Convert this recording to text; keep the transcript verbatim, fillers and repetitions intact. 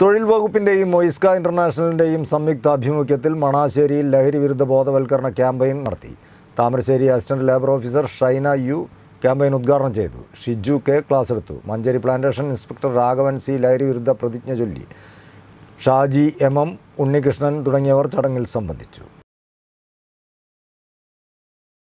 Thozhil Vakupinte Oisca International's Samyuktha Abhimukhyathil Manasseri Lahiri Virda Bodhavalkarana campaign നടത്തി. Tamarassery Assistant Labor Officer Shaina Yu campaign ഉദ്ഘാടനം ചെയ്തു. Shiju K. Class എടുത്തു. Manjeri Plantation Inspector Raghavan C. Lahiri Virda പ്രതിജ്ഞ ചൊല്ലി. Shaji M. M. Unni Krishnan തുടങ്ങിയവർ ചടങ്ങിൽ സംബന്ധിച്ചു.